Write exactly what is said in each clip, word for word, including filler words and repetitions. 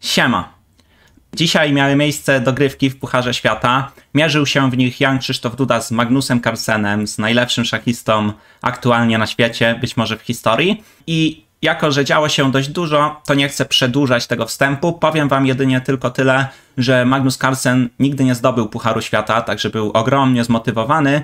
Siema. Dzisiaj miały miejsce dogrywki w Pucharze Świata. Mierzył się w nich Jan Krzysztof Duda z Magnusem Carlsenem, z najlepszym szachistą aktualnie na świecie, być może w historii. I jako że działo się dość dużo, to nie chcę przedłużać tego wstępu. Powiem wam jedynie tylko tyle, że Magnus Carlsen nigdy nie zdobył Pucharu Świata, także był ogromnie zmotywowany,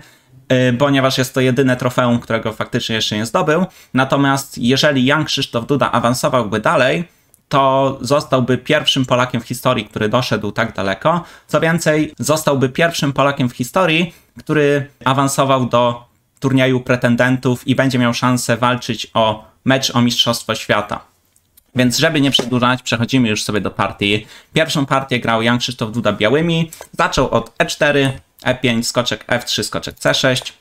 ponieważ jest to jedyne trofeum, którego faktycznie jeszcze nie zdobył. Natomiast jeżeli Jan Krzysztof Duda awansowałby dalej, to zostałby pierwszym Polakiem w historii, który doszedł tak daleko. Co więcej, zostałby pierwszym Polakiem w historii, który awansował do turnieju pretendentów i będzie miał szansę walczyć o mecz o Mistrzostwo Świata. Więc żeby nie przedłużać, przechodzimy już sobie do partii. Pierwszą partię grał Jan Krzysztof Duda białymi. Zaczął od e cztery, e pięć, skoczek f trzy, skoczek c sześć,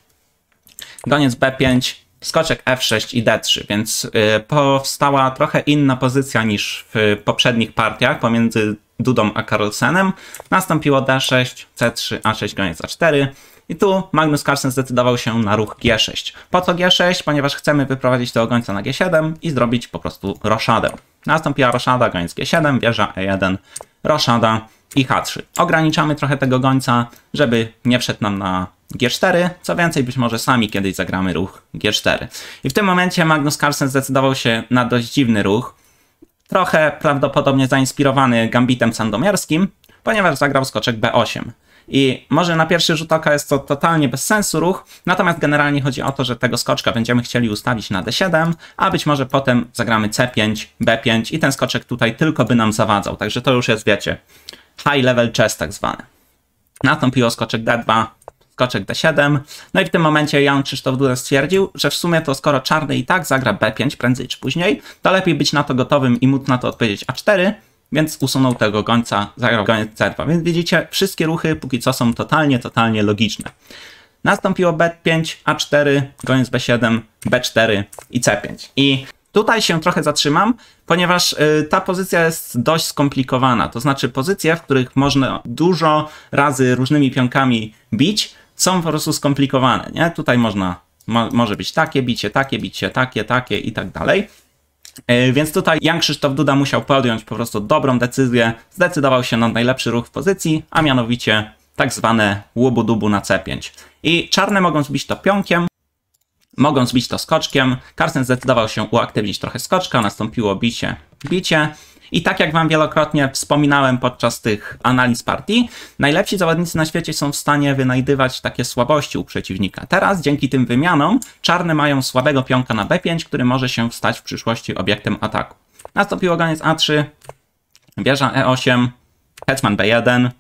goniec b pięć, skoczek f sześć i d trzy, więc powstała trochę inna pozycja niż w poprzednich partiach pomiędzy Dudą a Carlsenem. Nastąpiło d sześć, c trzy, a sześć, goniec a cztery i tu Magnus Carlsen zdecydował się na ruch g sześć. Po co g sześć? Ponieważ chcemy wyprowadzić tego gońca na g siedem i zrobić po prostu roszadę. Nastąpiła roszada, goniec g siedem, wieża e jeden, roszada i h trzy. Ograniczamy trochę tego gońca, żeby nie wszedł nam na g cztery, co więcej, być może sami kiedyś zagramy ruch g cztery. I w tym momencie Magnus Carlsen zdecydował się na dość dziwny ruch, trochę prawdopodobnie zainspirowany gambitem sandomierskim, ponieważ zagrał skoczek b osiem. I może na pierwszy rzut oka jest to totalnie bez sensu ruch, natomiast generalnie chodzi o to, że tego skoczka będziemy chcieli ustawić na d siedem, a być może potem zagramy c pięć, b pięć i ten skoczek tutaj tylko by nam zawadzał, także to już jest, wiecie, high level chess tak zwany. Nastąpiło skoczek d dwa, skoczek d siedem, no i w tym momencie Jan Krzysztof Duda stwierdził, że w sumie to skoro czarny i tak zagra b pięć prędzej czy później, to lepiej być na to gotowym i móc na to odpowiedzieć a cztery, więc usunął tego gońca, zagrał goniec c dwa. Więc widzicie, wszystkie ruchy póki co są totalnie, totalnie logiczne. Nastąpiło b pięć, a cztery, goniec b siedem, b cztery i c pięć. I tutaj się trochę zatrzymam, ponieważ ta pozycja jest dość skomplikowana. To znaczy pozycje, w których można dużo razy różnymi pionkami bić, są po prostu skomplikowane, nie? Tutaj można, mo może być takie bicie, takie bicie, takie, takie i tak dalej. Więc tutaj Jan Krzysztof Duda musiał podjąć po prostu dobrą decyzję, zdecydował się na najlepszy ruch w pozycji, a mianowicie tak zwane łubu-dubu na c pięć. I czarne mogą zbić to pionkiem, mogą zbić to skoczkiem. Carlsen zdecydował się uaktywnić trochę skoczka, nastąpiło bicie, bicie. I tak jak wam wielokrotnie wspominałem podczas tych analiz partii, najlepsi zawodnicy na świecie są w stanie wynajdywać takie słabości u przeciwnika. Teraz dzięki tym wymianom czarne mają słabego pionka na b pięć, który może się stać w przyszłości obiektem ataku. Nastąpił goniec a trzy, wieża e osiem, hetman b jeden.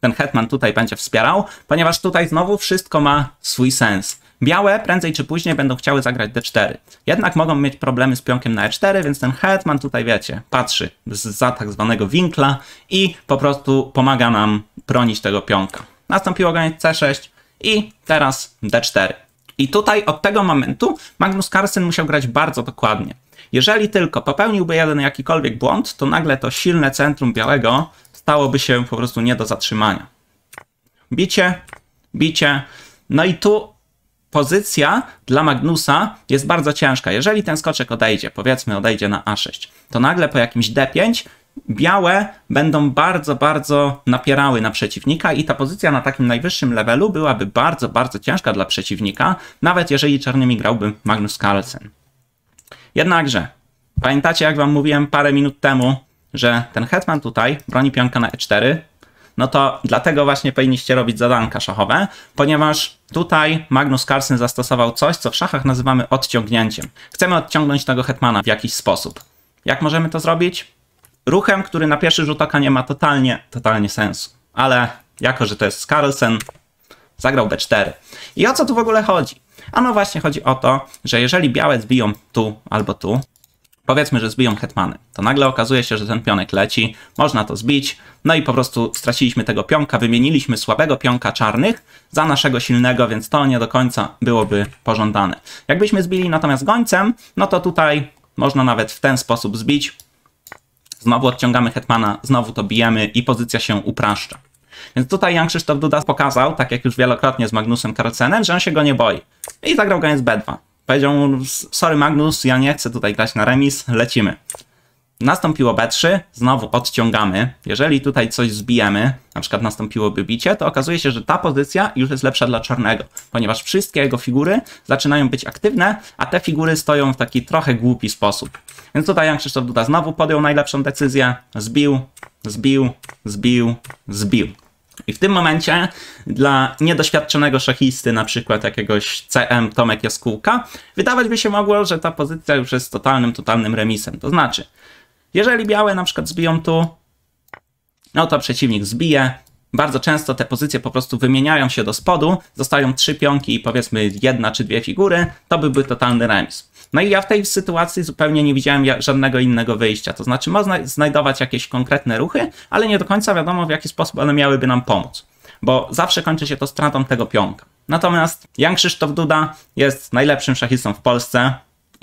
Ten hetman tutaj będzie wspierał, ponieważ tutaj znowu wszystko ma swój sens. Białe prędzej czy później będą chciały zagrać d cztery. Jednak mogą mieć problemy z pionkiem na e cztery, więc ten hetman tutaj, wiecie, patrzy za tak zwanego winkla i po prostu pomaga nam bronić tego pionka. Nastąpiło goniec c sześć i teraz d cztery. I tutaj od tego momentu Magnus Carlsen musiał grać bardzo dokładnie. Jeżeli tylko popełniłby jeden jakikolwiek błąd, to nagle to silne centrum białego stałoby się po prostu nie do zatrzymania. Bicie, bicie. No i tu pozycja dla Magnusa jest bardzo ciężka. Jeżeli ten skoczek odejdzie, powiedzmy odejdzie na a sześć, to nagle po jakimś d pięć białe będą bardzo, bardzo napierały na przeciwnika i ta pozycja na takim najwyższym levelu byłaby bardzo, bardzo ciężka dla przeciwnika, nawet jeżeli czarnymi grałby Magnus Carlsen. Jednakże, pamiętacie jak wam mówiłem parę minut temu, że ten hetman tutaj broni pionka na e cztery, no to dlatego właśnie powinniście robić zadanka szachowe, ponieważ tutaj Magnus Carlsen zastosował coś, co w szachach nazywamy odciągnięciem. Chcemy odciągnąć tego hetmana w jakiś sposób. Jak możemy to zrobić? Ruchem, który na pierwszy rzut oka nie ma totalnie, totalnie sensu. Ale jako że to jest Carlsen, zagrał d cztery. I o co tu w ogóle chodzi? A no właśnie chodzi o to, że jeżeli białe zbiją tu albo tu, powiedzmy, że zbiją hetmany, to nagle okazuje się, że ten pionek leci, można to zbić, no i po prostu straciliśmy tego pionka, wymieniliśmy słabego pionka czarnych za naszego silnego, więc to nie do końca byłoby pożądane. Jakbyśmy zbili natomiast gońcem, no to tutaj można nawet w ten sposób zbić, znowu odciągamy hetmana, znowu to bijemy i pozycja się upraszcza. Więc tutaj Jan Krzysztof Duda pokazał, tak jak już wielokrotnie z Magnusem Carlsenem, że on się go nie boi i zagrał goniec b dwa. Powiedział mu, sorry Magnus, ja nie chcę tutaj grać na remis, lecimy. Nastąpiło B trzy, znowu podciągamy. Jeżeli tutaj coś zbijemy, na przykład nastąpiłoby bicie, to okazuje się, że ta pozycja już jest lepsza dla czarnego, ponieważ wszystkie jego figury zaczynają być aktywne, a te figury stoją w taki trochę głupi sposób. Więc tutaj Jan Krzysztof Duda znowu podjął najlepszą decyzję. Zbił, zbił, zbił, zbił. I w tym momencie dla niedoświadczonego szachisty, na przykład jakiegoś C M Tomek Jaskółka, wydawać by się mogło, że ta pozycja już jest totalnym, totalnym remisem. To znaczy, jeżeli białe na przykład zbiją tu, no to przeciwnik zbije. Bardzo często te pozycje po prostu wymieniają się do spodu, zostają trzy pionki i powiedzmy jedna czy dwie figury, to byłby totalny remis. No i ja w tej sytuacji zupełnie nie widziałem żadnego innego wyjścia, to znaczy można znajdować jakieś konkretne ruchy, ale nie do końca wiadomo, w jaki sposób one miałyby nam pomóc, bo zawsze kończy się to stratą tego pionka. Natomiast Jan Krzysztof Duda jest najlepszym szachistą w Polsce,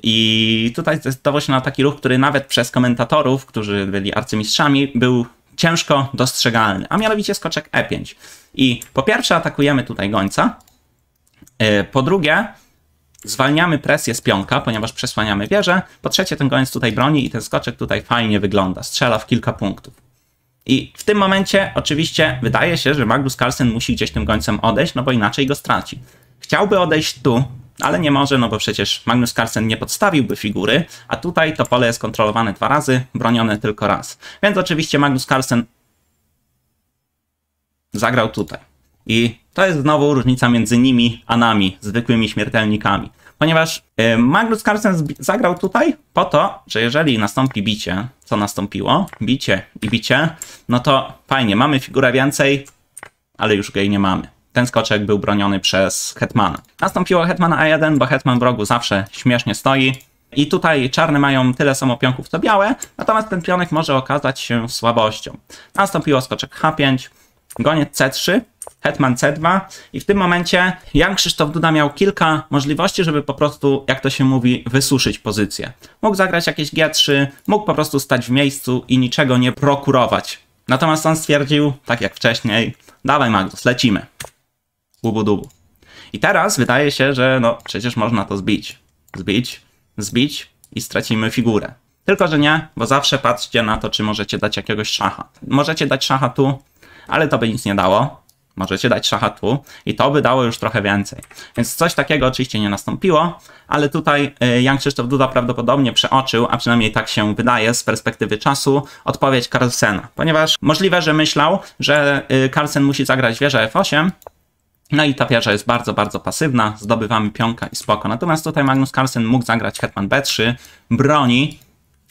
i tutaj zdecydował się na taki ruch, który nawet przez komentatorów, którzy byli arcymistrzami, był ciężko dostrzegalny, a mianowicie skoczek E pięć. I po pierwsze atakujemy tutaj gońca, po drugie zwalniamy presję z pionka, ponieważ przesłaniamy wieżę, po trzecie ten gońc tutaj broni i ten skoczek tutaj fajnie wygląda, strzela w kilka punktów. I w tym momencie oczywiście wydaje się, że Magnus Carlsen musi gdzieś tym gońcem odejść, no bo inaczej go straci. Chciałby odejść tu, ale nie może, no bo przecież Magnus Carlsen nie podstawiłby figury, a tutaj to pole jest kontrolowane dwa razy, bronione tylko raz. Więc oczywiście Magnus Carlsen zagrał tutaj. I to jest znowu różnica między nimi a nami, zwykłymi śmiertelnikami. Ponieważ Magnus Carlsen zagrał tutaj po to, że jeżeli nastąpi bicie, co nastąpiło, bicie i bicie, no to fajnie, mamy figurę więcej, ale już jej nie mamy. Ten skoczek był broniony przez hetmana. Nastąpiło hetmana A jeden, bo hetman w rogu zawsze śmiesznie stoi. I tutaj czarne mają tyle samo pionków co białe, natomiast ten pionek może okazać się słabością. Nastąpiło skoczek H pięć, goniec C trzy, hetman C dwa i w tym momencie Jan Krzysztof Duda miał kilka możliwości, żeby po prostu, jak to się mówi, wysuszyć pozycję. Mógł zagrać jakieś G trzy, mógł po prostu stać w miejscu i niczego nie prokurować. Natomiast on stwierdził, tak jak wcześniej, dawaj Magnus, lecimy. Bubu. I teraz wydaje się, że no przecież można to zbić, zbić, zbić i stracimy figurę. Tylko, że nie, bo zawsze patrzcie na to, czy możecie dać jakiegoś szacha. Możecie dać szacha tu, ale to by nic nie dało. Możecie dać szacha tu i to by dało już trochę więcej. Więc coś takiego oczywiście nie nastąpiło, ale tutaj Jan Krzysztof Duda prawdopodobnie przeoczył, a przynajmniej tak się wydaje z perspektywy czasu, odpowiedź Carlsena. Ponieważ możliwe, że myślał, że Carlsen musi zagrać wieżę F osiem, no i ta wieża jest bardzo, bardzo pasywna, zdobywamy pionka i spoko. Natomiast tutaj Magnus Carlsen mógł zagrać hetman B trzy, broni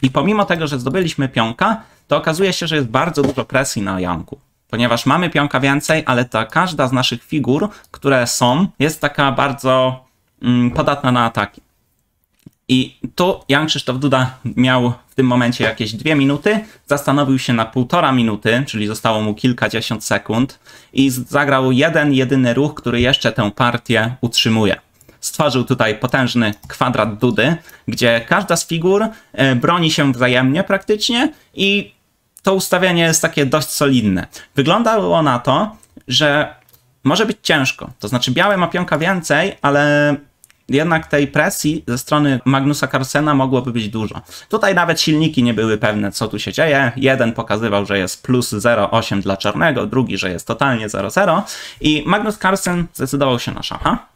i pomimo tego, że zdobyliśmy pionka, to okazuje się, że jest bardzo dużo presji na Janku. Ponieważ mamy pionka więcej, ale ta każda z naszych figur, które są, jest taka bardzo mm, podatna na ataki. I tu Jan Krzysztof Duda miał w tym momencie jakieś dwie minuty, zastanowił się na półtora minuty, czyli zostało mu kilkadziesiąt sekund i zagrał jeden, jedyny ruch, który jeszcze tę partię utrzymuje. Stworzył tutaj potężny kwadrat Dudy, gdzie każda z figur broni się wzajemnie praktycznie i to ustawienie jest takie dość solidne. Wyglądało na to, że może być ciężko, to znaczy białe ma pionka więcej, ale jednak tej presji ze strony Magnusa Carlsena mogłoby być dużo. Tutaj nawet silniki nie były pewne, co tu się dzieje. Jeden pokazywał, że jest plus zero przecinek osiem dla czarnego, drugi, że jest totalnie zero zero. I Magnus Carlsen zdecydował się na szacha.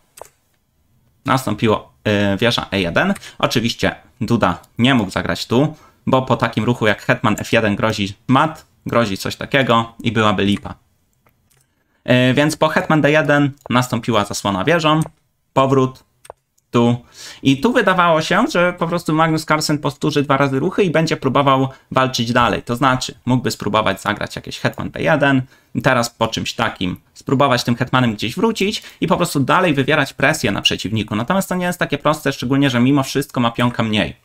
Nastąpiło yy, wieża E jeden. Oczywiście Duda nie mógł zagrać tu, bo po takim ruchu jak hetman F jeden grozi mat, grozi coś takiego i byłaby lipa. Yy, więc po hetman D jeden nastąpiła zasłona wieżą, powrót tu. I tu wydawało się, że po prostu Magnus Carlsen powtórzy dwa razy ruchy i będzie próbował walczyć dalej. To znaczy, mógłby spróbować zagrać jakieś hetman B jeden, teraz po czymś takim spróbować tym hetmanem gdzieś wrócić i po prostu dalej wywierać presję na przeciwniku. Natomiast to nie jest takie proste, szczególnie, że mimo wszystko ma pionka mniej.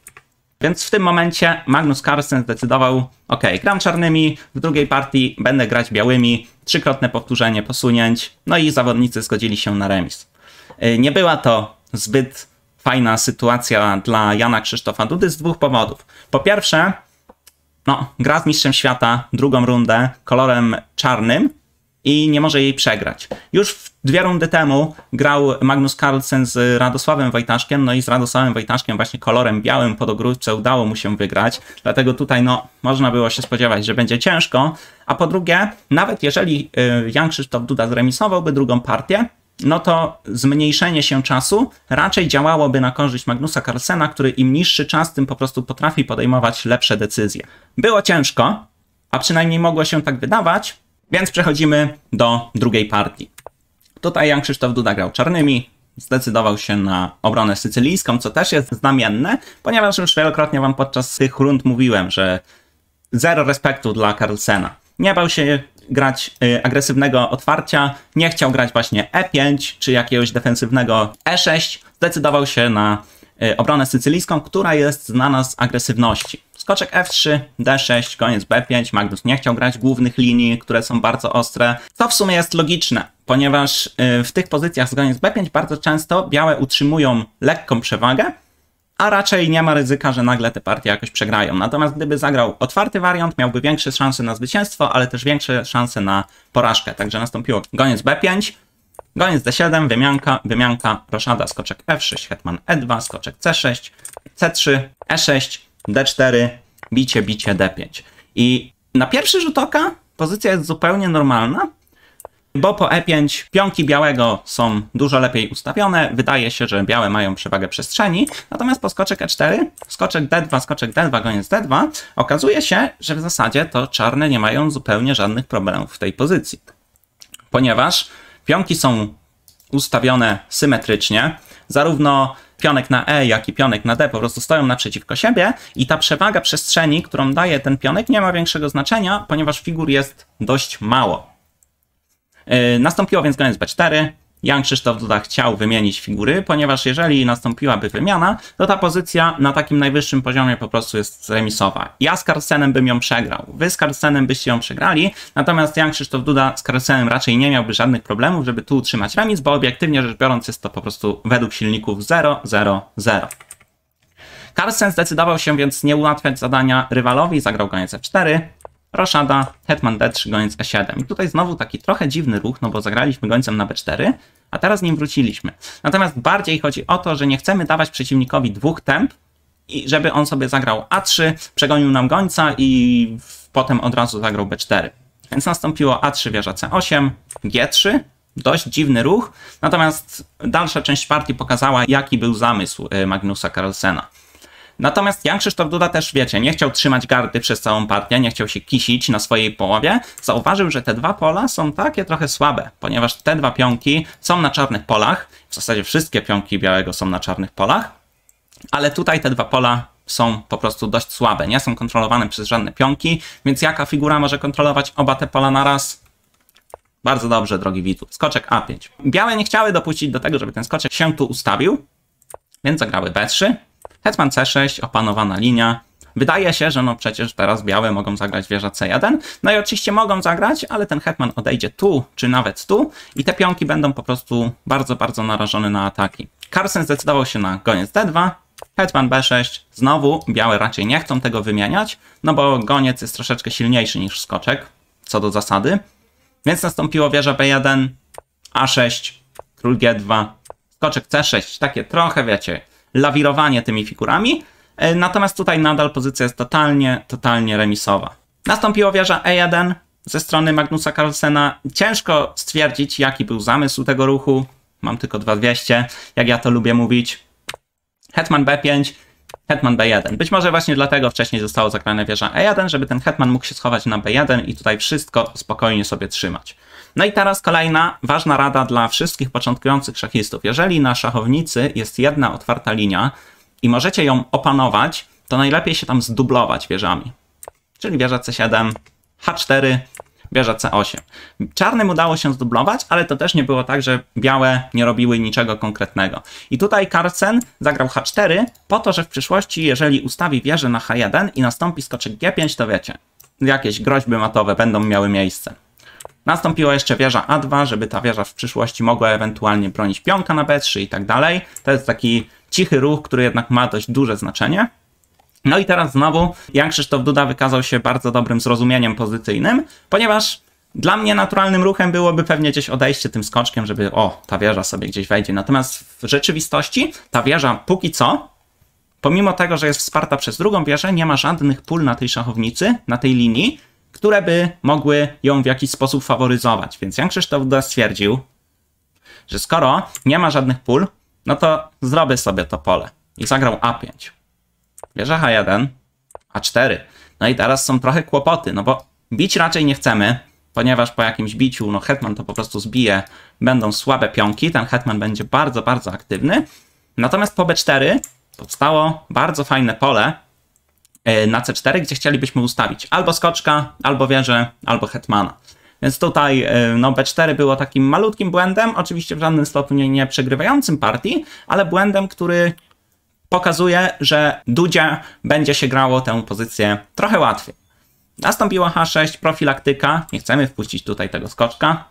Więc w tym momencie Magnus Carlsen zdecydował, ok, gram czarnymi, w drugiej partii będę grać białymi, trzykrotne powtórzenie posunięć, no i zawodnicy zgodzili się na remis. Nie była to zbyt fajna sytuacja dla Jana Krzysztofa Dudy z dwóch powodów. Po pierwsze, no, gra z mistrzem świata, drugą rundę, kolorem czarnym, i nie może jej przegrać. Już w dwie rundy temu grał Magnus Carlsen z Radosławem Wojtaszkiem, no i z Radosławem Wojtaszkiem właśnie kolorem białym po dogrywce udało mu się wygrać, dlatego tutaj no można było się spodziewać, że będzie ciężko, a po drugie, nawet jeżeli Jan Krzysztof Duda zremisowałby drugą partię, no to zmniejszenie się czasu raczej działałoby na korzyść Magnusa Carlsena, który im niższy czas, tym po prostu potrafi podejmować lepsze decyzje. Było ciężko, a przynajmniej mogło się tak wydawać, więc przechodzimy do drugiej partii. Tutaj Jan Krzysztof Duda grał czarnymi, zdecydował się na obronę sycylijską, co też jest znamienne, ponieważ już wielokrotnie wam podczas tych rund mówiłem, że zero respektu dla Carlsena. Nie bał się grać y, agresywnego otwarcia, nie chciał grać właśnie e pięć czy jakiegoś defensywnego e sześć. Zdecydował się na y, obronę sycylijską, która jest znana z agresywności. Skoczek f trzy, d sześć, koniec b pięć. Magnus nie chciał grać głównych linii, które są bardzo ostre, co w sumie jest logiczne, ponieważ y, w tych pozycjach z koniec b pięć bardzo często białe utrzymują lekką przewagę, a raczej nie ma ryzyka, że nagle te partie jakoś przegrają. Natomiast gdyby zagrał otwarty wariant, miałby większe szanse na zwycięstwo, ale też większe szanse na porażkę. Także nastąpiło goniec b pięć, goniec d siedem, wymianka, wymianka, roszada, skoczek f sześć, hetman e dwa, skoczek c sześć, c trzy, e sześć, d cztery, bicie, bicie, d pięć. I na pierwszy rzut oka pozycja jest zupełnie normalna, bo po e pięć pionki białego są dużo lepiej ustawione, wydaje się, że białe mają przewagę przestrzeni, natomiast po skoczek e cztery, skoczek d dwa, skoczek d dwa, koniec d dwa, okazuje się, że w zasadzie to czarne nie mają zupełnie żadnych problemów w tej pozycji, ponieważ pionki są ustawione symetrycznie, zarówno pionek na e, jak i pionek na d po prostu stoją naprzeciwko siebie i ta przewaga przestrzeni, którą daje ten pionek, nie ma większego znaczenia, ponieważ figur jest dość mało. Nastąpiło więc koniec b cztery. Jan Krzysztof Duda chciał wymienić figury, ponieważ jeżeli nastąpiłaby wymiana, to ta pozycja na takim najwyższym poziomie po prostu jest remisowa. Ja z Carlsenem bym ją przegrał, wy z Carlsenem byście ją przegrali, natomiast Jan Krzysztof Duda z Carlsenem raczej nie miałby żadnych problemów, żeby tu utrzymać remis, bo obiektywnie rzecz biorąc jest to po prostu według silników zero, zero, zero. Carlsen zdecydował się więc nie ułatwiać zadania rywalowi, zagrał koniec f cztery. Roszada, hetman d trzy, goniec e siedem. I tutaj znowu taki trochę dziwny ruch, no bo zagraliśmy gońcem na b cztery, a teraz nim wróciliśmy. Natomiast bardziej chodzi o to, że nie chcemy dawać przeciwnikowi dwóch temp, i żeby on sobie zagrał a trzy, przegonił nam gońca i potem od razu zagrał b cztery. Więc nastąpiło a trzy, wieża c osiem, g trzy. Dość dziwny ruch, natomiast dalsza część partii pokazała, jaki był zamysł Magnusa Carlsena. Natomiast Jan Krzysztof Duda też, wiecie, nie chciał trzymać gardy przez całą partię, nie chciał się kisić na swojej połowie. Zauważył, że te dwa pola są takie trochę słabe, ponieważ te dwa pionki są na czarnych polach. W zasadzie wszystkie pionki białego są na czarnych polach, ale tutaj te dwa pola są po prostu dość słabe, nie są kontrolowane przez żadne pionki, więc jaka figura może kontrolować oba te pola naraz? Bardzo dobrze, drogi widzu. Skoczek a pięć. Białe nie chciały dopuścić do tego, żeby ten skoczek się tu ustawił, więc zagrały b trzy. Hetman c sześć, opanowana linia. Wydaje się, że no przecież teraz białe mogą zagrać wieża c jeden. No i oczywiście mogą zagrać, ale ten hetman odejdzie tu, czy nawet tu i te pionki będą po prostu bardzo, bardzo narażone na ataki. Carlsen zdecydował się na goniec d dwa, hetman b sześć. Znowu białe raczej nie chcą tego wymieniać, no bo goniec jest troszeczkę silniejszy niż skoczek, co do zasady. Więc nastąpiło wieża b jeden, a sześć, król g dwa, skoczek c sześć. Takie trochę, wiecie, lawirowanie tymi figurami, natomiast tutaj nadal pozycja jest totalnie, totalnie remisowa. Nastąpiła wieża e jeden ze strony Magnusa Carlsena. Ciężko stwierdzić, jaki był zamysł tego ruchu. Mam tylko dwa dwieście, jak ja to lubię mówić. Hetman b pięć, hetman b jeden. Być może właśnie dlatego wcześniej zostało zagrane wieża e jeden, żeby ten hetman mógł się schować na b jeden i tutaj wszystko spokojnie sobie trzymać. No i teraz kolejna ważna rada dla wszystkich początkujących szachistów. Jeżeli na szachownicy jest jedna otwarta linia i możecie ją opanować, to najlepiej się tam zdublować wieżami. Czyli wieża c siedem, h cztery, wieża c osiem. Czarnym udało się zdublować, ale to też nie było tak, że białe nie robiły niczego konkretnego. I tutaj Carlsen zagrał h cztery po to, że w przyszłości, jeżeli ustawi wieżę na h jeden i nastąpi skoczek g pięć, to wiecie, jakieś groźby matowe będą miały miejsce. Nastąpiła jeszcze wieża a dwa, żeby ta wieża w przyszłości mogła ewentualnie bronić pionka na b trzy i tak dalej. To jest taki cichy ruch, który jednak ma dość duże znaczenie. No i teraz znowu Jan Krzysztof Duda wykazał się bardzo dobrym zrozumieniem pozycyjnym, ponieważ Dla mnie naturalnym ruchem byłoby pewnie gdzieś odejście tym skoczkiem, żeby o, ta wieża sobie gdzieś wejdzie. Natomiast w rzeczywistości ta wieża póki co, pomimo tego, że jest wsparta przez drugą wieżę, nie ma żadnych pól na tej szachownicy, na tej linii, które by mogły ją w jakiś sposób faworyzować. Więc Jan Krzysztof Duda stwierdził, że skoro nie ma żadnych pól, no to zrobię sobie to pole. I zagrał a pięć. Wieża ha jeden, a cztery. No i teraz są trochę kłopoty, no bo bić raczej nie chcemy, ponieważ po jakimś biciu, no hetman to po prostu zbije, będą słabe pionki, ten hetman będzie bardzo, bardzo aktywny. Natomiast po b cztery powstało bardzo fajne pole na c cztery, gdzie chcielibyśmy ustawić albo skoczka, albo wieżę, albo hetmana. Więc tutaj no, b cztery było takim malutkim błędem, oczywiście w żadnym stopniu nie przegrywającym partii, ale błędem, który pokazuje, że Dudzie będzie się grało tę pozycję trochę łatwiej. Nastąpiła ha sześć, profilaktyka, nie chcemy wpuścić tutaj tego skoczka.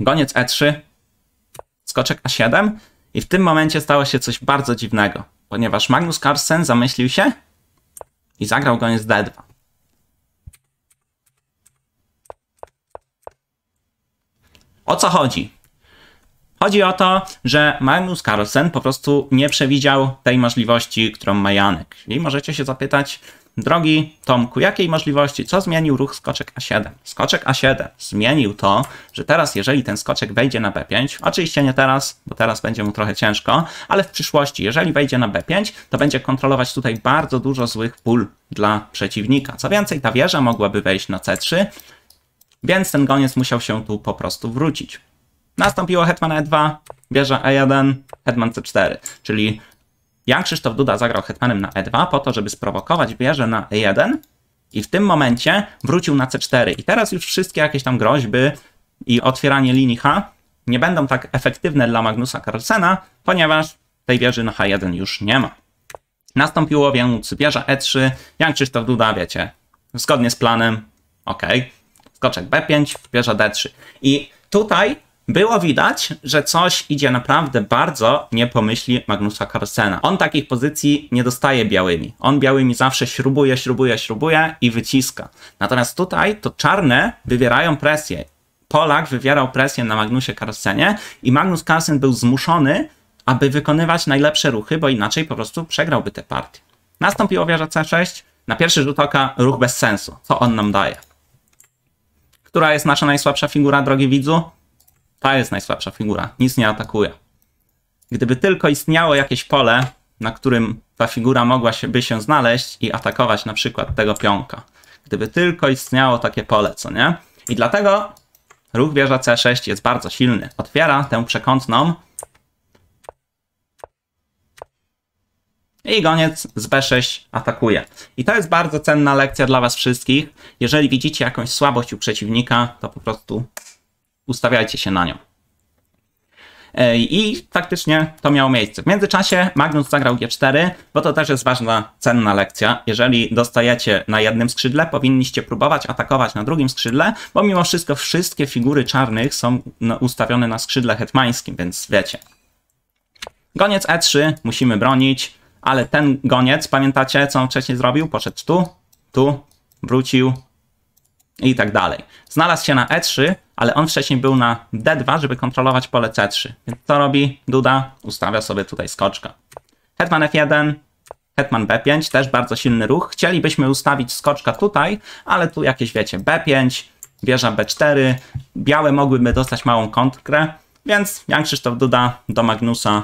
Goniec e trzy, skoczek a siedem i w tym momencie stało się coś bardzo dziwnego, ponieważ Magnus Carlsen zamyślił się i zagrał goniec d dwa. O co chodzi? Chodzi o to, że Magnus Carlsen po prostu nie przewidział tej możliwości, którą ma Janek. I możecie się zapytać, drogi Tomku, jakiej możliwości? Co zmienił ruch skoczek a siedem? Skoczek a siedem zmienił to, że teraz jeżeli ten skoczek wejdzie na b pięć, oczywiście nie teraz, bo teraz będzie mu trochę ciężko, ale w przyszłości, jeżeli wejdzie na b pięć, to będzie kontrolować tutaj bardzo dużo złych pól dla przeciwnika. Co więcej, ta wieża mogłaby wejść na c trzy, więc ten goniec musiał się tu po prostu wrócić. Nastąpiło hetman e dwa, wieża e jeden, hetman c cztery, czyli Jan Krzysztof Duda zagrał hetmanem na e dwa po to, żeby sprowokować wieżę na e jeden i w tym momencie wrócił na c cztery. I teraz już wszystkie jakieś tam groźby i otwieranie linii H nie będą tak efektywne dla Magnusa Carlsena, ponieważ tej wieży na h jeden już nie ma. Nastąpiło więc wieża e trzy, Jan Krzysztof Duda, wiecie, zgodnie z planem, ok, skoczek b pięć, wieża d trzy. I tutaj było widać, że coś idzie naprawdę bardzo nie po myśli Magnusa Carlsena. On takich pozycji nie dostaje białymi. On białymi zawsze śrubuje, śrubuje, śrubuje i wyciska. Natomiast tutaj to czarne wywierają presję. Polak wywierał presję na Magnusie Carlsenie i Magnus Carlsen był zmuszony, aby wykonywać najlepsze ruchy, bo inaczej po prostu przegrałby tę partię. Nastąpiło wieża c sześć. Na pierwszy rzut oka ruch bez sensu. Co on nam daje? Która jest nasza najsłabsza figura, drogi widzu? Ta jest najsłabsza figura, nic nie atakuje. Gdyby tylko istniało jakieś pole, na którym ta figura mogła się, by się znaleźć i atakować na przykład tego pionka. Gdyby tylko istniało takie pole, co nie? I dlatego ruch wieża c sześć jest bardzo silny. Otwiera tę przekątną. I goniec z b sześć atakuje. I to jest bardzo cenna lekcja dla was wszystkich. Jeżeli widzicie jakąś słabość u przeciwnika, to po prostu ustawiajcie się na nią. I faktycznie to miało miejsce. W międzyczasie Magnus zagrał g cztery, bo to też jest ważna, cenna lekcja. Jeżeli dostajecie na jednym skrzydle, powinniście próbować atakować na drugim skrzydle, bo mimo wszystko wszystkie figury czarnych są ustawione na skrzydle hetmańskim, więc wiecie. Goniec e trzy, musimy bronić, ale ten goniec, pamiętacie co on wcześniej zrobił? Poszedł tu, tu, wrócił i tak dalej. Znalazł się na e trzy, ale on wcześniej był na d dwa, żeby kontrolować pole c trzy. Więc co robi Duda? Ustawia sobie tutaj skoczka. Hetman f jeden, hetman b pięć, też bardzo silny ruch. Chcielibyśmy ustawić skoczka tutaj, ale tu jakieś, wiecie, b pięć, wieża b cztery. Białe mogłyby dostać małą kontrę, więc Jan Krzysztof Duda do Magnusa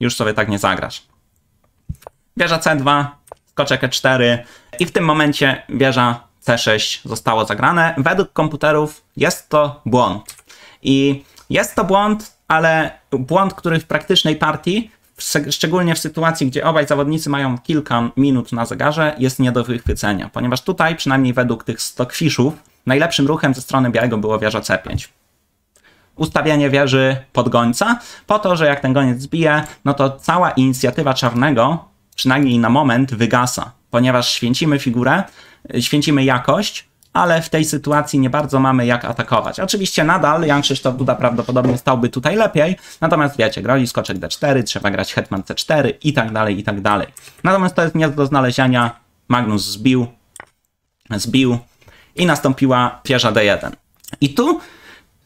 już sobie tak nie zagrasz. Wieża c dwa, skoczek e cztery i w tym momencie wieża c sześć zostało zagrane. Według komputerów jest to błąd. I jest to błąd, ale błąd, który w praktycznej partii, szczególnie w sytuacji, gdzie obaj zawodnicy mają kilka minut na zegarze, jest nie do wychwycenia. Ponieważ tutaj, przynajmniej według tych stockfiszów, najlepszym ruchem ze strony białego było wieża c pięć. Ustawienie wieży pod gońca, po to, że jak ten goniec zbije, no to cała inicjatywa czarnego, przynajmniej na moment, wygasa. Ponieważ święcimy figurę, święcimy jakość, ale w tej sytuacji nie bardzo mamy jak atakować. Oczywiście nadal Jan Krzysztof Duda prawdopodobnie stałby tutaj lepiej, natomiast wiecie, grozi skoczek d cztery, trzeba grać hetman c cztery i tak dalej, i tak dalej. Natomiast to jest nie do znalezienia. Magnus zbił, zbił i nastąpiła wieża D jeden. I tu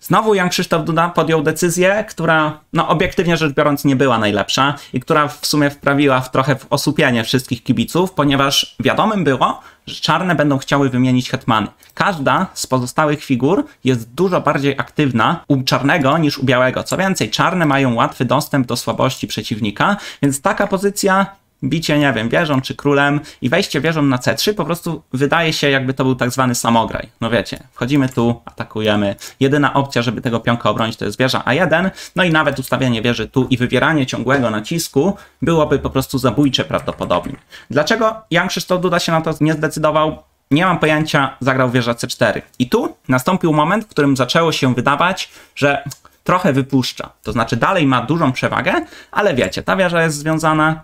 znowu Jan Krzysztof Duda podjął decyzję, która no, obiektywnie rzecz biorąc nie była najlepsza i która w sumie wprawiła w trochę w osłupienie wszystkich kibiców, ponieważ wiadomym było, że czarne będą chciały wymienić hetmany. Każda z pozostałych figur jest dużo bardziej aktywna u czarnego niż u białego. Co więcej, czarne mają łatwy dostęp do słabości przeciwnika, więc taka pozycja, bicie, nie wiem, wieżą czy królem i wejście wieżą na C trzy po prostu wydaje się, jakby to był tak zwany samograj. No wiecie, wchodzimy tu, atakujemy. Jedyna opcja, żeby tego pionka obronić, to jest wieża A jeden. No i nawet ustawienie wieży tu i wywieranie ciągłego nacisku byłoby po prostu zabójcze prawdopodobnie. Dlaczego Jan Krzysztof Duda się na to nie zdecydował? Nie mam pojęcia, zagrał wieża C cztery. I tu nastąpił moment, w którym zaczęło się wydawać, że trochę wypuszcza. To znaczy dalej ma dużą przewagę, ale wiecie, ta wieża jest związana,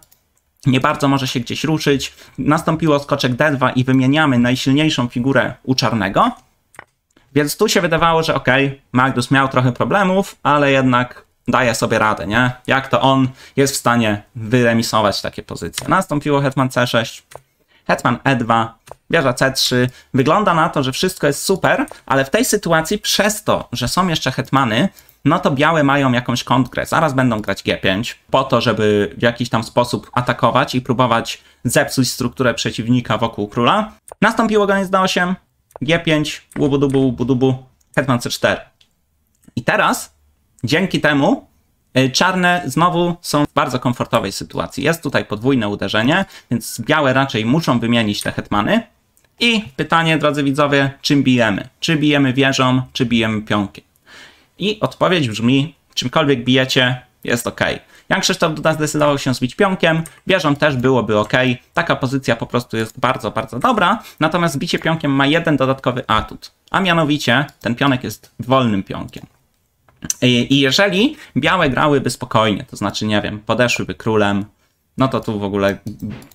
nie bardzo może się gdzieś ruszyć. Nastąpiło skoczek D dwa i wymieniamy najsilniejszą figurę u czarnego. Więc tu się wydawało, że okej, okay, Magnus miał trochę problemów, ale jednak daje sobie radę, nie? Jak to on jest w stanie wyremisować takie pozycje. Nastąpiło hetman C sześć, hetman E dwa, wieża C trzy. Wygląda na to, że wszystko jest super, ale w tej sytuacji przez to, że są jeszcze hetmany, no to białe mają jakąś kontrgrę. Zaraz będą grać G pięć po to, żeby w jakiś tam sposób atakować i próbować zepsuć strukturę przeciwnika wokół króla. Nastąpiło goniec D osiem, G pięć, łubu-dubu, łubu-dubu, hetman C cztery. I teraz dzięki temu czarne znowu są w bardzo komfortowej sytuacji. Jest tutaj podwójne uderzenie, więc białe raczej muszą wymienić te hetmany. I pytanie, drodzy widzowie, czym bijemy? Czy bijemy wieżą, czy bijemy pionkiem? I odpowiedź brzmi, czymkolwiek bijecie, jest ok. Jan Krzysztof Duda zdecydował się zbić pionkiem, wieżą też byłoby ok. Taka pozycja po prostu jest bardzo, bardzo dobra, natomiast bicie pionkiem ma jeden dodatkowy atut, a mianowicie ten pionek jest wolnym pionkiem. I jeżeli białe grałyby spokojnie, to znaczy, nie wiem, podeszłyby królem, no to tu w ogóle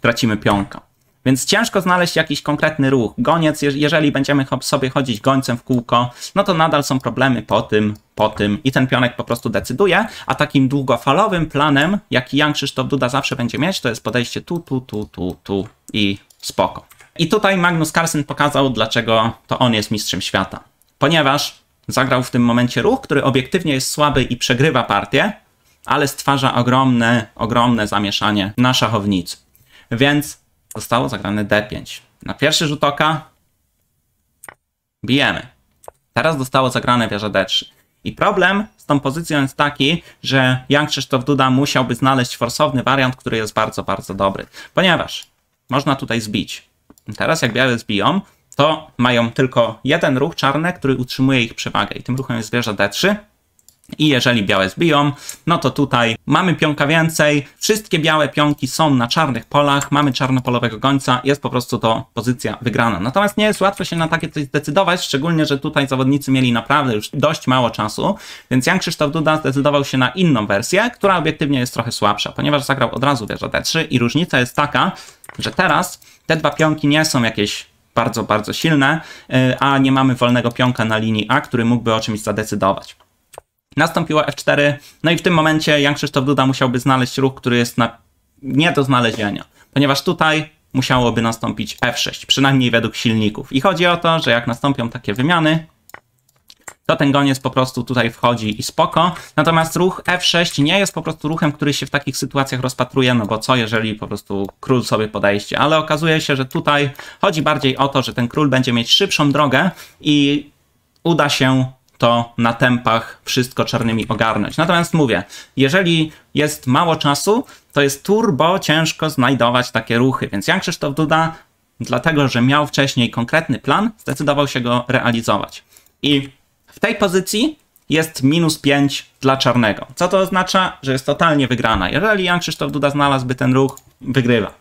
tracimy pionka. Więc ciężko znaleźć jakiś konkretny ruch. Goniec, jeżeli będziemy sobie chodzić gońcem w kółko, no to nadal są problemy po tym, po tym i ten pionek po prostu decyduje, a takim długofalowym planem, jaki Jan Krzysztof Duda zawsze będzie mieć, to jest podejście tu, tu, tu, tu, tu i spoko. I tutaj Magnus Carlsen pokazał, dlaczego to on jest mistrzem świata. Ponieważ zagrał w tym momencie ruch, który obiektywnie jest słaby i przegrywa partię, ale stwarza ogromne, ogromne zamieszanie na szachownicy. Więc zostało zagrane D pięć. Na pierwszy rzut oka bijemy. Teraz zostało zagrane wieża D trzy. I problem z tą pozycją jest taki, że Jan Krzysztof Duda musiałby znaleźć forsowny wariant, który jest bardzo, bardzo dobry. Ponieważ można tutaj zbić. Teraz jak białe zbiją, to mają tylko jeden ruch czarne, który utrzymuje ich przewagę. I tym ruchem jest wieża D trzy. I jeżeli białe zbiją, no to tutaj mamy pionka więcej, wszystkie białe pionki są na czarnych polach, mamy czarnopolowego gońca, jest po prostu to pozycja wygrana. Natomiast nie jest łatwo się na takie coś zdecydować, szczególnie, że tutaj zawodnicy mieli naprawdę już dość mało czasu, więc Jan Krzysztof Duda zdecydował się na inną wersję, która obiektywnie jest trochę słabsza, ponieważ zagrał od razu wieża D trzy i różnica jest taka, że teraz te dwa pionki nie są jakieś bardzo, bardzo silne, a nie mamy wolnego pionka na linii A, który mógłby o czymś zadecydować. Nastąpiło F cztery, no i w tym momencie Jan Krzysztof Duda musiałby znaleźć ruch, który jest na... nie do znalezienia, ponieważ tutaj musiałoby nastąpić F sześć, przynajmniej według silników. I chodzi o to, że jak nastąpią takie wymiany, to ten goniec po prostu tutaj wchodzi i spoko. Natomiast ruch F sześć nie jest po prostu ruchem, który się w takich sytuacjach rozpatruje, no bo co jeżeli po prostu król sobie podejście, ale okazuje się, że tutaj chodzi bardziej o to, że ten król będzie mieć szybszą drogę i uda się to na tempach wszystko czarnymi ogarnąć. Natomiast mówię, jeżeli jest mało czasu, to jest turbo ciężko znajdować takie ruchy, więc Jan Krzysztof Duda, dlatego że miał wcześniej konkretny plan, zdecydował się go realizować. I w tej pozycji jest minus pięć dla czarnego, co to oznacza, że jest totalnie wygrana. Jeżeli Jan Krzysztof Duda znalazłby ten ruch, wygrywa.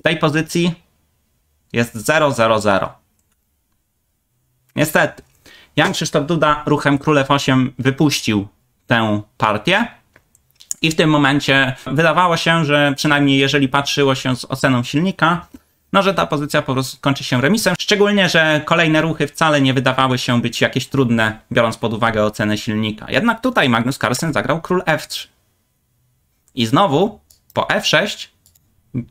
W tej pozycji jest zero zero zero. Niestety. Jan Krzysztof Duda ruchem król F osiem wypuścił tę partię i w tym momencie wydawało się, że przynajmniej jeżeli patrzyło się z oceną silnika, no że ta pozycja po prostu kończy się remisem, szczególnie, że kolejne ruchy wcale nie wydawały się być jakieś trudne, biorąc pod uwagę ocenę silnika. Jednak tutaj Magnus Carlsen zagrał król F trzy. I znowu po F sześć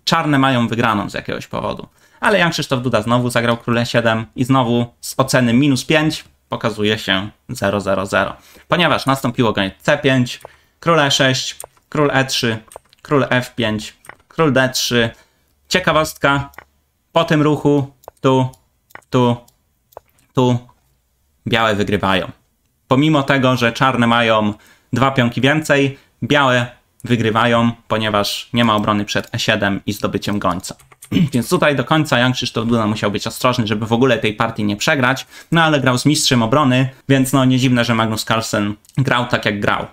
czarne mają wygraną z jakiegoś powodu. ale Jan Krzysztof Duda znowu zagrał króla siedem i znowu z oceny minus pięć pokazuje się zero zero zero. Ponieważ nastąpiło goniec c pięć, król e sześć, król e trzy, król f pięć, król d trzy. Ciekawostka, po tym ruchu tu, tu, tu białe wygrywają. Pomimo tego, że czarne mają dwa pionki więcej, białe wygrywają, ponieważ nie ma obrony przed e siedem i zdobyciem gońca. Więc tutaj do końca Jan Krzysztof Duda musiał być ostrożny, żeby w ogóle tej partii nie przegrać, no ale grał z mistrzem obrony, więc no nie dziwne, że Magnus Carlsen grał tak jak grał.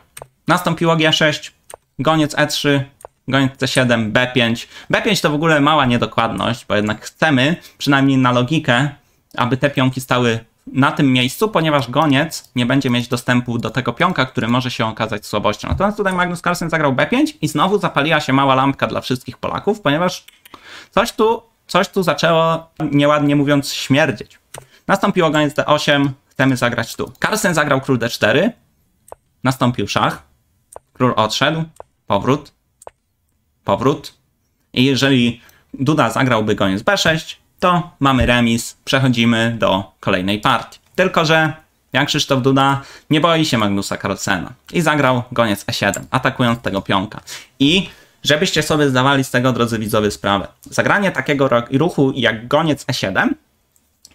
Nastąpiło g sześć, goniec e trzy, goniec c siedem, b pięć. b pięć to w ogóle mała niedokładność, bo jednak chcemy, przynajmniej na logikę, aby te pionki stały na tym miejscu, ponieważ goniec nie będzie mieć dostępu do tego pionka, który może się okazać słabością. Natomiast tutaj Magnus Carlsen zagrał b pięć i znowu zapaliła się mała lampka dla wszystkich Polaków, ponieważ coś tu, coś tu zaczęło, nieładnie mówiąc, śmierdzieć. Nastąpiło goniec d osiem, chcemy zagrać tu. Carlsen zagrał król d cztery, nastąpił szach, król odszedł, powrót, powrót. I jeżeli Duda zagrałby goniec b sześć, to mamy remis, przechodzimy do kolejnej partii. Tylko że Jan Krzysztof Duda nie boi się Magnusa Carlsena i zagrał goniec e siedem, atakując tego pionka. I żebyście sobie zdawali z tego, drodzy widzowie, sprawę, zagranie takiego ruchu jak goniec e siedem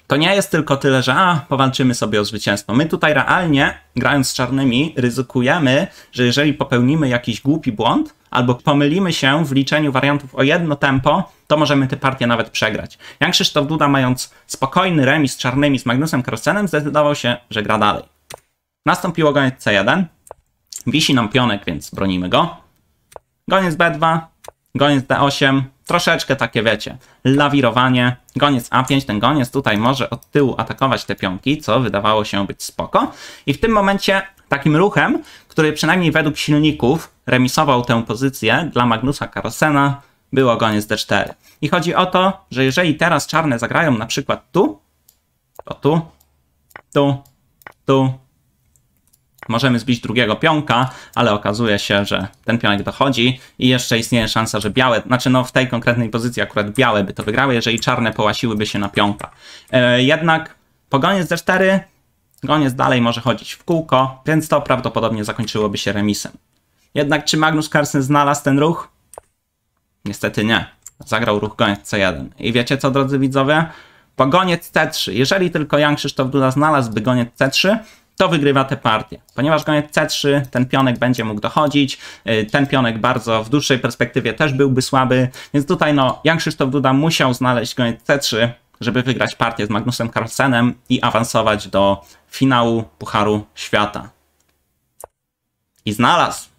to nie jest tylko tyle, że a, powalczymy sobie o zwycięstwo. My tutaj realnie, grając z czarnymi, ryzykujemy, że jeżeli popełnimy jakiś głupi błąd, albo pomylimy się w liczeniu wariantów o jedno tempo, to możemy tę partię nawet przegrać. Jan Krzysztof Duda, mając spokojny remis z czarnymi z Magnusem Carlsenem, zdecydował się, że gra dalej. Nastąpiło goniec c jeden. Wisi nam pionek, więc bronimy go. Goniec b dwa, goniec d osiem. Troszeczkę takie, wiecie, lawirowanie. Goniec a pięć, ten goniec tutaj może od tyłu atakować te pionki, co wydawało się być spoko. I w tym momencie takim ruchem, który przynajmniej według silników remisował tę pozycję dla Magnusa Carlsena, było goniec d cztery. I chodzi o to, że jeżeli teraz czarne zagrają na przykład tu, to tu, tu, tu, możemy zbić drugiego pionka, ale okazuje się, że ten pionek dochodzi i jeszcze istnieje szansa, że białe, znaczy no w tej konkretnej pozycji akurat białe by to wygrały, jeżeli czarne połasiłyby się na pionka. Yy, jednak po goniec d cztery goniec dalej może chodzić w kółko, więc to prawdopodobnie zakończyłoby się remisem. Jednak czy Magnus Carlsen znalazł ten ruch? Niestety nie. Zagrał ruch goniec c jeden. I wiecie co, drodzy widzowie? Po goniec c trzy, jeżeli tylko Jan Krzysztof Duda znalazłby goniec c trzy, to wygrywa tę partię. Ponieważ goniec c trzy, ten pionek będzie mógł dochodzić, ten pionek bardzo w dłuższej perspektywie też byłby słaby, więc tutaj no Jan Krzysztof Duda musiał znaleźć goniec c trzy, żeby wygrać partię z Magnusem Carlsenem i awansować do finału Pucharu Świata. I znalazł.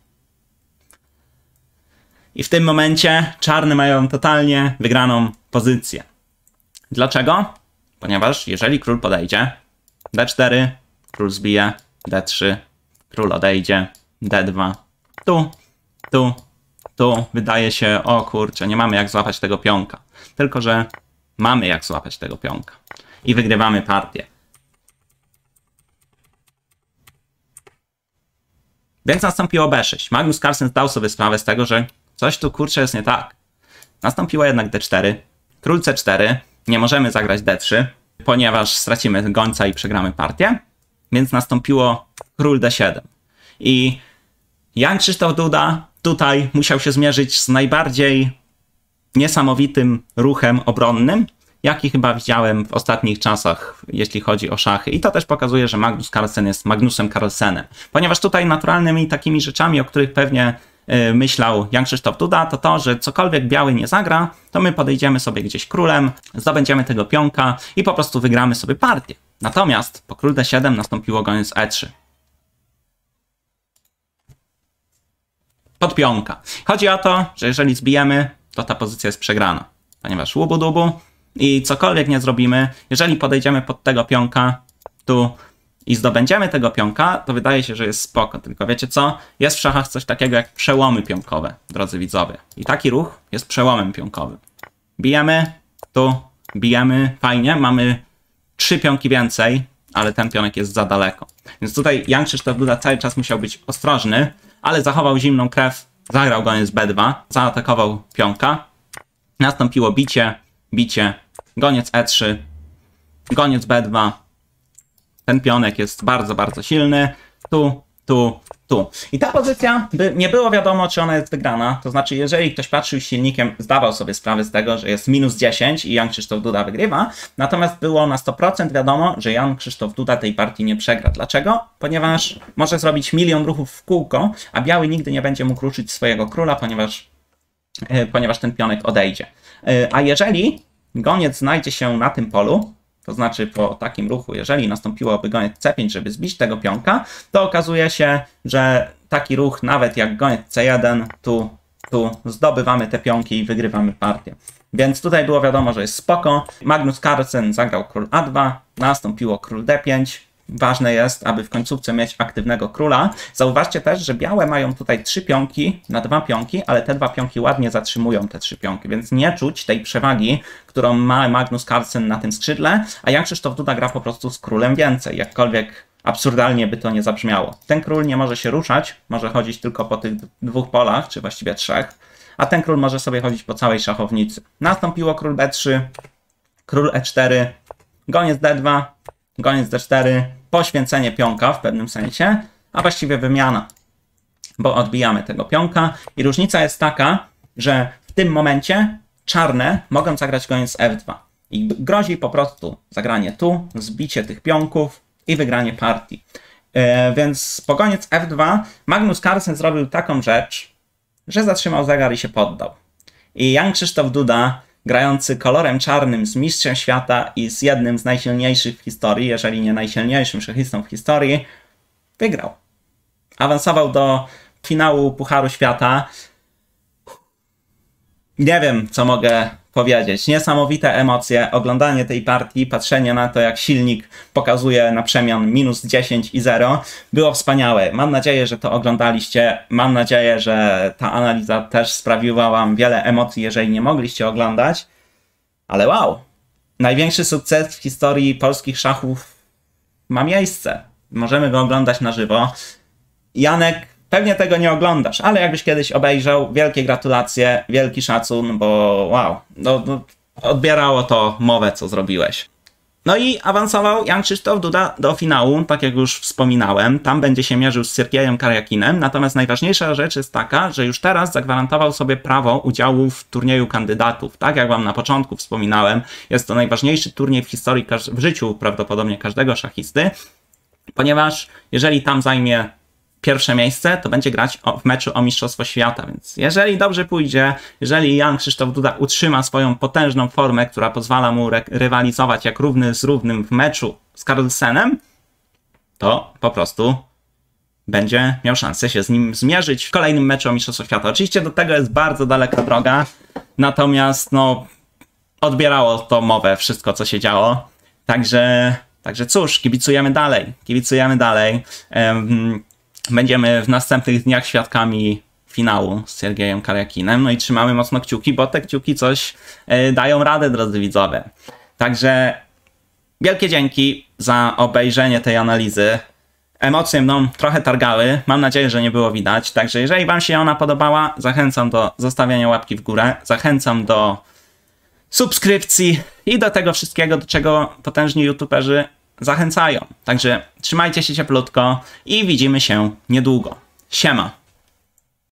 I w tym momencie czarne mają totalnie wygraną pozycję. Dlaczego? Ponieważ jeżeli król podejdzie, d cztery, król zbije, d trzy, król odejdzie, d dwa, tu, tu, tu. Wydaje się, o kurczę, nie mamy jak złapać tego pionka. Tylko że mamy jak złapać tego pionka. I wygrywamy partię. Więc nastąpiło b sześć. Magnus Carlsen zdał sobie sprawę z tego, że coś tu kurczę jest nie tak. Nastąpiło jednak d cztery, król c cztery, nie możemy zagrać d trzy, ponieważ stracimy gońca i przegramy partię. Więc nastąpiło król d siedem. I Jan Krzysztof Duda tutaj musiał się zmierzyć z najbardziej niesamowitym ruchem obronnym, jaki chyba widziałem w ostatnich czasach, jeśli chodzi o szachy. I to też pokazuje, że Magnus Carlsen jest Magnusem Carlsenem. Ponieważ tutaj naturalnymi takimi rzeczami, o których pewnie yy, myślał Jan Krzysztof Duda, to to, że cokolwiek biały nie zagra, to my podejdziemy sobie gdzieś królem, zdobędziemy tego pionka i po prostu wygramy sobie partię. Natomiast po król d siedem nastąpiło goniec e trzy. Pod pionka. Chodzi o to, że jeżeli zbijemy, to ta pozycja jest przegrana. Ponieważ łubu dubu i cokolwiek nie zrobimy, jeżeli podejdziemy pod tego pionka tu i zdobędziemy tego pionka, to wydaje się, że jest spoko. Tylko wiecie co? Jest w szachach coś takiego jak przełomy pionkowe, drodzy widzowie. I taki ruch jest przełomem pionkowym. Bijemy, tu, bijemy, fajnie, mamy trzy pionki więcej, ale ten pionek jest za daleko. Więc tutaj Jan Krzysztof Duda cały czas musiał być ostrożny, ale zachował zimną krew, zagrał goniec b dwa, zaatakował pionka, nastąpiło bicie, bicie, goniec e trzy, goniec b dwa. Ten pionek jest bardzo, bardzo silny. Tu, tu, tu. I ta pozycja, by nie było wiadomo, czy ona jest wygrana, to znaczy, jeżeli ktoś patrzył silnikiem, zdawał sobie sprawę z tego, że jest minus dziesięć i Jan Krzysztof Duda wygrywa, natomiast było na sto procent wiadomo, że Jan Krzysztof Duda tej partii nie przegra. Dlaczego? Ponieważ może zrobić milion ruchów w kółko, a biały nigdy nie będzie mógł ruszyć swojego króla, ponieważ, yy, ponieważ ten pionek odejdzie. Yy, a jeżeli goniec znajdzie się na tym polu, to znaczy po takim ruchu, jeżeli nastąpiłoby goniec c pięć, żeby zbić tego pionka, to okazuje się, że taki ruch, nawet jak goniec c jeden, tu, tu zdobywamy te pionki i wygrywamy partię. Więc tutaj było wiadomo, że jest spoko. Magnus Carlsen zagrał król a dwa, nastąpiło król d pięć. Ważne jest, aby w końcówce mieć aktywnego króla. Zauważcie też, że białe mają tutaj trzy pionki na dwa pionki, ale te dwa pionki ładnie zatrzymują te trzy pionki, więc nie czuć tej przewagi, którą ma Magnus Carlsen na tym skrzydle, a Jan Krzysztof Duda gra po prostu z królem więcej, jakkolwiek absurdalnie by to nie zabrzmiało. Ten król nie może się ruszać, może chodzić tylko po tych dwóch polach, czy właściwie trzech, a ten król może sobie chodzić po całej szachownicy. Nastąpiło król b trzy, król e cztery, goniec d dwa, goniec d cztery, poświęcenie pionka w pewnym sensie, a właściwie wymiana, bo odbijamy tego pionka i różnica jest taka, że w tym momencie czarne mogą zagrać goniec f dwa i grozi po prostu zagranie tu, zbicie tych pionków i wygranie partii. Yy, więc po goniec f dwa Magnus Carlsen zrobił taką rzecz, że zatrzymał zegar i się poddał. I Jan Krzysztof Duda, grający kolorem czarnym z mistrzem świata i z jednym z najsilniejszych w historii, jeżeli nie najsilniejszym szachistą w historii, wygrał. Awansował do finału Pucharu Świata. Nie wiem, co mogę powiedzieć. Niesamowite emocje, oglądanie tej partii, patrzenie na to, jak silnik pokazuje na przemian minus dziesięć i zero, było wspaniałe. Mam nadzieję, że to oglądaliście. Mam nadzieję, że ta analiza też sprawiła wam wiele emocji, jeżeli nie mogliście oglądać. Ale wow! Największy sukces w historii polskich szachów ma miejsce. Możemy go oglądać na żywo. Janek, pewnie tego nie oglądasz, ale jakbyś kiedyś obejrzał, wielkie gratulacje, wielki szacun, bo wow, no, no, odbierało to mowę, co zrobiłeś. No i awansował Jan Krzysztof Duda do finału, tak jak już wspominałem. Tam będzie się mierzył z Sergiejem Karjakinem, natomiast najważniejsza rzecz jest taka, że już teraz zagwarantował sobie prawo udziału w turnieju kandydatów. Tak jak wam na początku wspominałem, jest to najważniejszy turniej w historii, w życiu prawdopodobnie każdego szachisty, ponieważ jeżeli tam zajmie pierwsze miejsce, to będzie grać w meczu o Mistrzostwo Świata, więc jeżeli dobrze pójdzie, jeżeli Jan Krzysztof Duda utrzyma swoją potężną formę, która pozwala mu rywalizować jak równy z równym w meczu z Carlsenem, to po prostu będzie miał szansę się z nim zmierzyć w kolejnym meczu o Mistrzostwo Świata. Oczywiście do tego jest bardzo daleka droga, natomiast no, odbierało to mowę wszystko, co się działo, także, także cóż, kibicujemy dalej, kibicujemy dalej. Um, Będziemy w następnych dniach świadkami finału z Sergiejem Karjakinem. No i trzymamy mocno kciuki, bo te kciuki coś yy, dają radę, drodzy widzowie. Także wielkie dzięki za obejrzenie tej analizy. Emocje mną trochę targały. Mam nadzieję, że nie było widać. Także jeżeli wam się ona podobała, zachęcam do zostawienia łapki w górę. Zachęcam do subskrypcji i do tego wszystkiego, do czego potężni youtuberzy zachęcają. Także trzymajcie się cieplutko i widzimy się niedługo. Siema!